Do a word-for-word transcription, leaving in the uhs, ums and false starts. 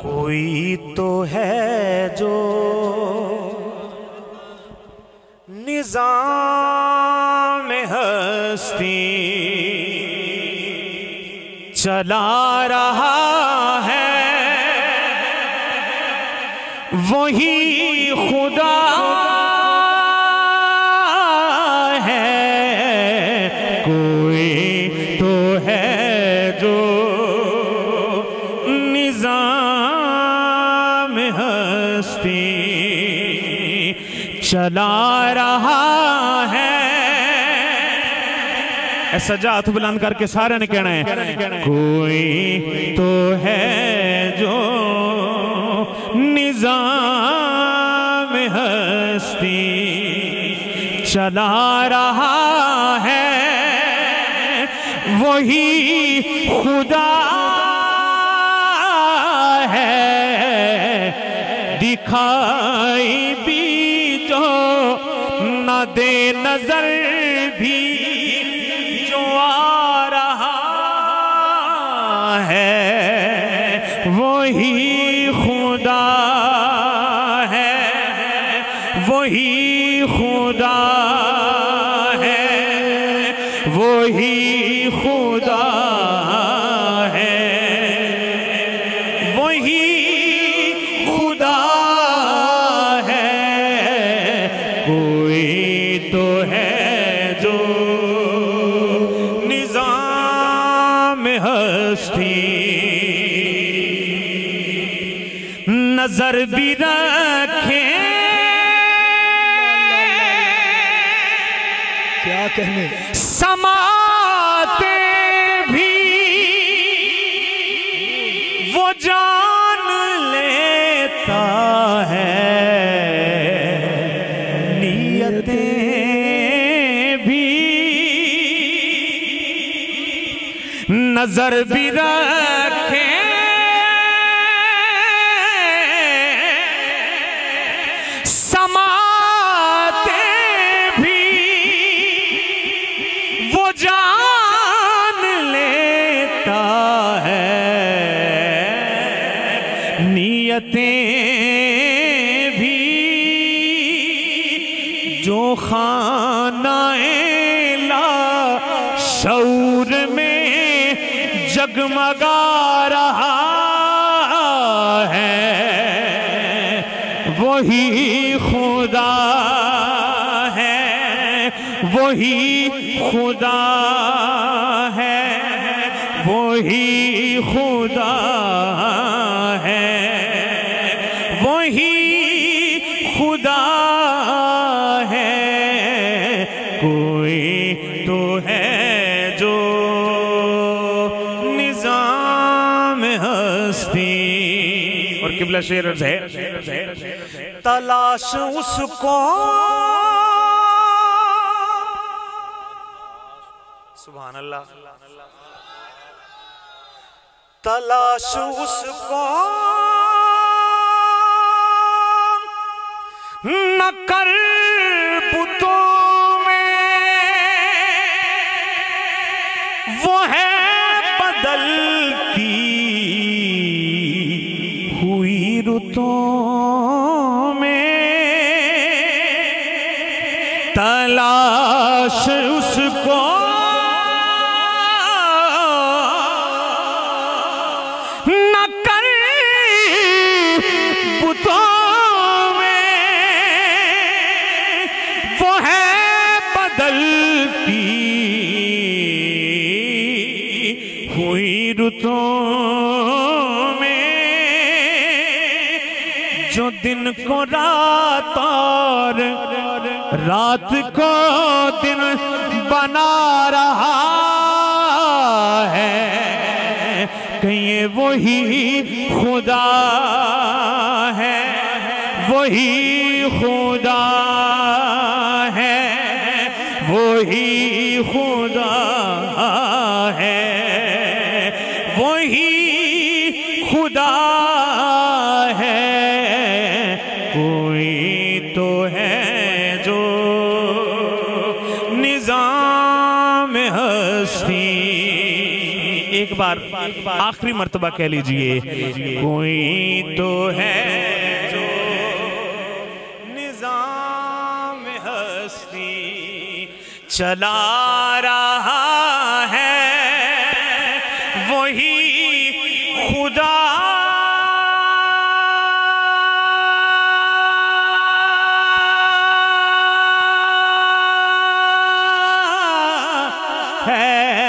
कोई तो है जो निजाम हस्ती चला रहा है, वही खुदा चला रहा है। सजा हाथ बुलंद करके सारे ने कहना है, कोई तो है जो निजाम हस्ती चला रहा है, वही खुदा है दिखाई भी जो न दे नजर भी जो आ रहा है, वही खुदा है, वही खुदा है, वही खुदा है, वही नजर भी रखे। क्या कहने समाते भी वो जान लेता है, नियतें भी नजर भी रखे, समाते भी वो जान लेता है, नियतें भी जो खाना-ए-लाशऊर में जगमगा रहा है, वही खुदा है, वही खुदा है, वही खुदा है, वही खुदा है, कोई तो है जो निजाम हस्ती। और किबला शेर है, तलाश उसको सुभान अल्लाह, तलाश उसको न कर बुतों में, वो है बदलती हुई ऋतुओं में, तलाश उसको न कर बुतों में, वो है बदलती हुई ऋतुओं में, जो दिन को रात और रात को दिन बना रहा है, कहीं वही खुदा है, वही खुदा है, वही खुदा है, वही खुदा है, कोई तो है जो निजाम हस्ती। एक बार आखिरी मर्तबा कह लीजिए, कोई तो है जो निजाम हस्ती चला रहा है, वही खुदा है।